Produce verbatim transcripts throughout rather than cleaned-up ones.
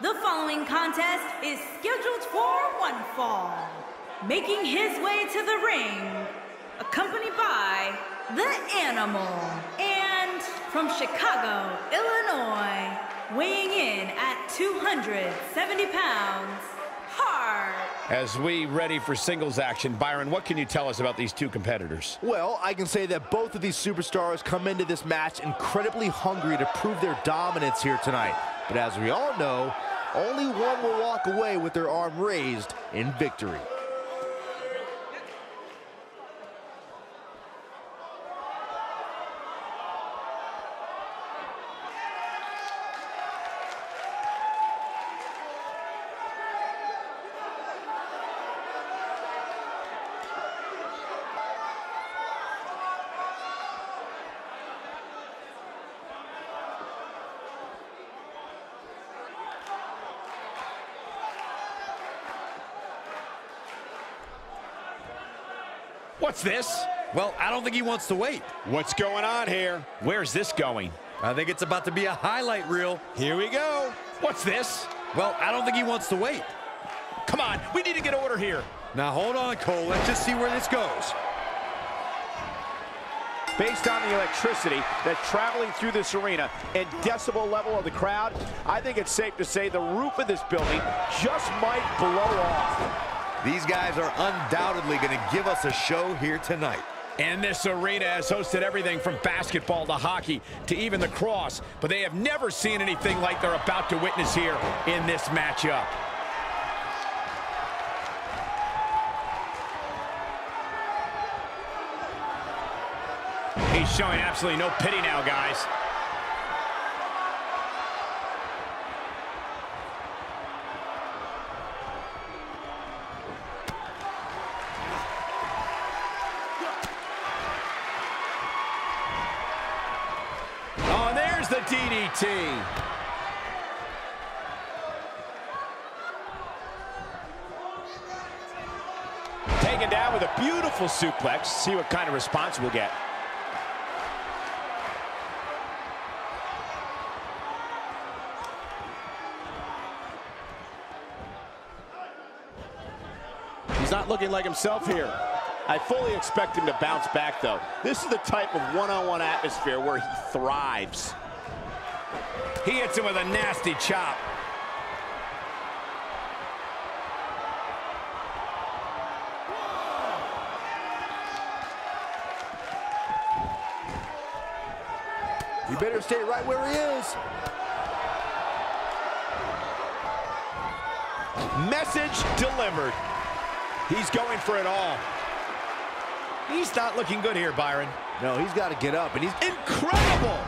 The following contest is scheduled for one fall. Making his way to the ring, accompanied by the Animal. And from Chicago, Illinois, weighing in at two hundred seventy pounds, Hart. As we ready for singles action, Byron, what can you tell us about these two competitors? Well, I can say that both of these superstars come into this match incredibly hungry to prove their dominance here tonight. But as we all know, only one will walk away with their arm raised in victory. What's this? Well, I don't think he wants to wait. What's going on here? Where's this going? I think it's about to be a highlight reel. Here we go. What's this? Well, I don't think he wants to wait. Come on, we need to get order here. Now hold on, Cole. Let's just see where this goes. Based on the electricity that's traveling through this arena and decibel level of the crowd, I think it's safe to say the roof of this building just might blow off. These guys are undoubtedly going to give us a show here tonight. And this arena has hosted everything from basketball to hockey to even the cross, but they have never seen anything like they're about to witness here in this matchup. He's showing absolutely no pity now, guys. The D D T. Taken down with a beautiful suplex. See what kind of response we'll get. He's not looking like himself here. I fully expect him to bounce back, though. This is the type of one-on-one atmosphere where he thrives. He hits him with a nasty chop. You better stay right where he is. Message delivered. He's going for it all. He's not looking good here, Byron. No, he's got to get up, and he's incredible.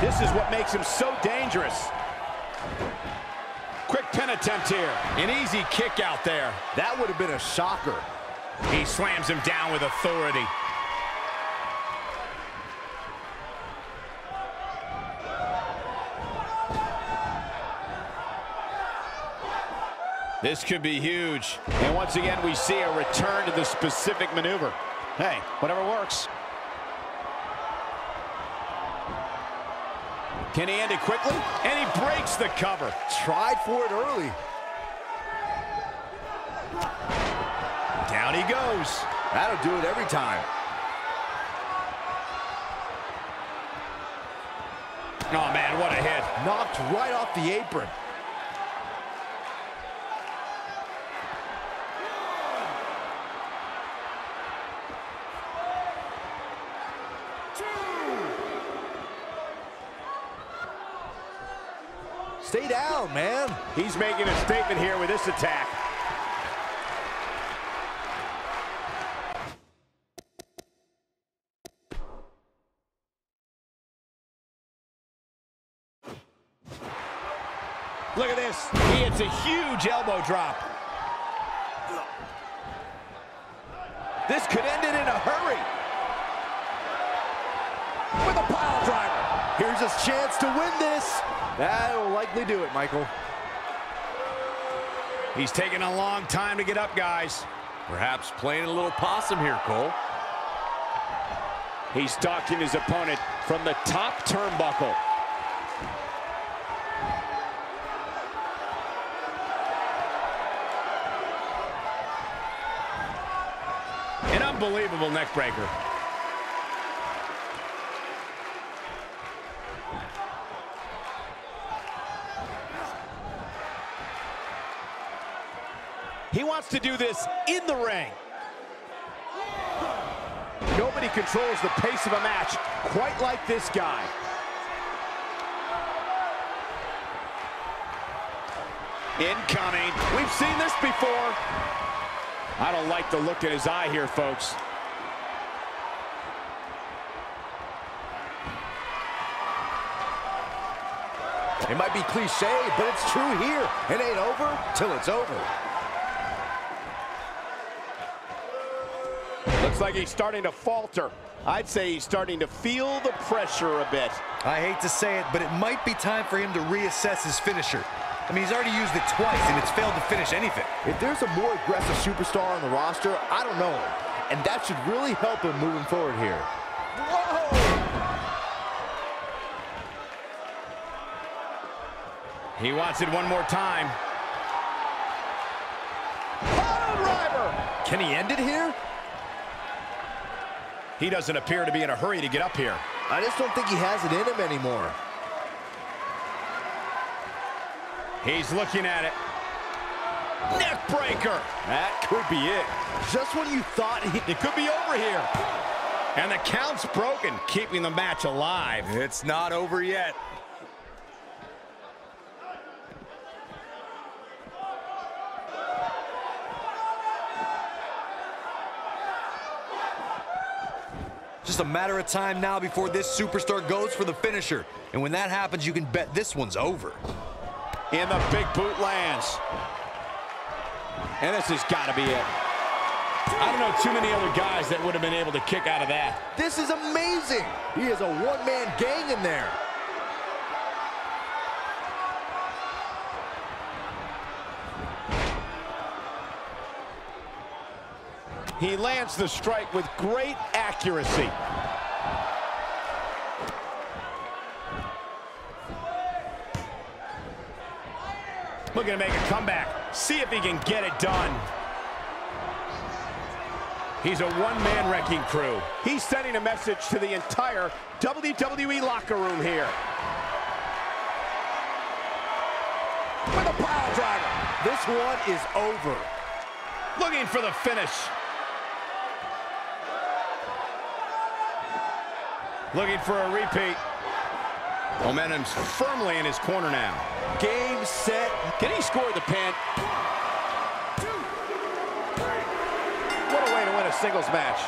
This is what makes him so dangerous. Quick pin attempt here. An easy kick out there. That would have been a shocker. He slams him down with authority. This could be huge. And once again, we see a return to the specific maneuver. Hey, whatever works. Can he end it quickly? And he breaks the cover. Tried for it early. Down he goes. That'll do it every time. Oh, man, what a hit. Knocked right off the apron. Stay down, man. He's making a statement here with this attack. Look at this. He hits a huge elbow drop. This could end it in a hurry. With a pile driver. Here's his chance to win this. That'll likely do it, Michael. He's taking a long time to get up, guys. Perhaps playing a little possum here, Cole. He's stalking his opponent from the top turnbuckle. An unbelievable neck breaker. He wants to do this in the ring. Nobody controls the pace of a match quite like this guy. Incoming. We've seen this before. I don't like the look in his eye here, folks. It might be cliche, but it's true here. It ain't over till it's over. Looks like he's starting to falter. I'd say he's starting to feel the pressure a bit. I hate to say it, but it might be time for him to reassess his finisher. I mean, he's already used it twice, and it's failed to finish anything. If there's a more aggressive superstar on the roster, I don't know him. And that should really help him moving forward here. Whoa! He wants it one more time. Bottom driver! Can he end it here? He doesn't appear to be in a hurry to get up here. I just don't think he has it in him anymore. He's looking at it. Neck breaker. That could be it. Just when you thought he... it could be over here. And the count's broken, keeping the match alive. It's not over yet. Just a matter of time now before this superstar goes for the finisher. And when that happens, you can bet this one's over. And the big boot lands. And this has got to be it. I don't know too many other guys that would have been able to kick out of that. This is amazing. He is a one-man gang in there. He lands the strike with great accuracy. Looking to make a comeback. See if he can get it done. He's a one-man wrecking crew. He's sending a message to the entire W W E locker room here. With a pile driver. This one is over. Looking for the finish. Looking for a repeat. Momentum's firmly in his corner now. Game, set. Can he score the pin? One, two, three. What a way to win a singles match.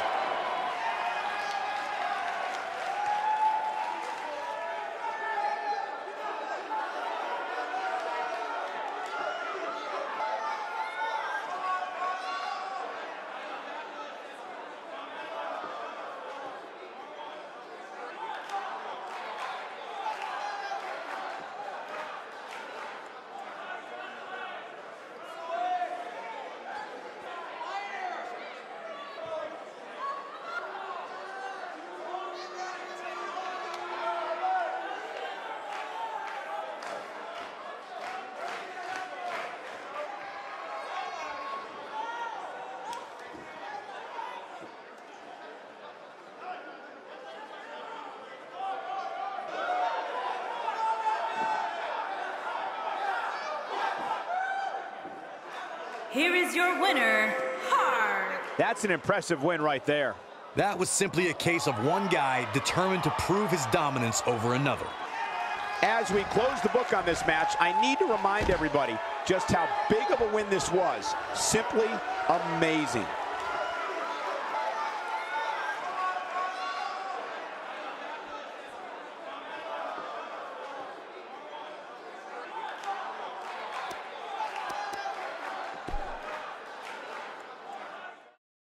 Here is your winner, Hart. That's an impressive win right there. That was simply a case of one guy determined to prove his dominance over another. As we close the book on this match, I need to remind everybody just how big of a win this was. Simply amazing.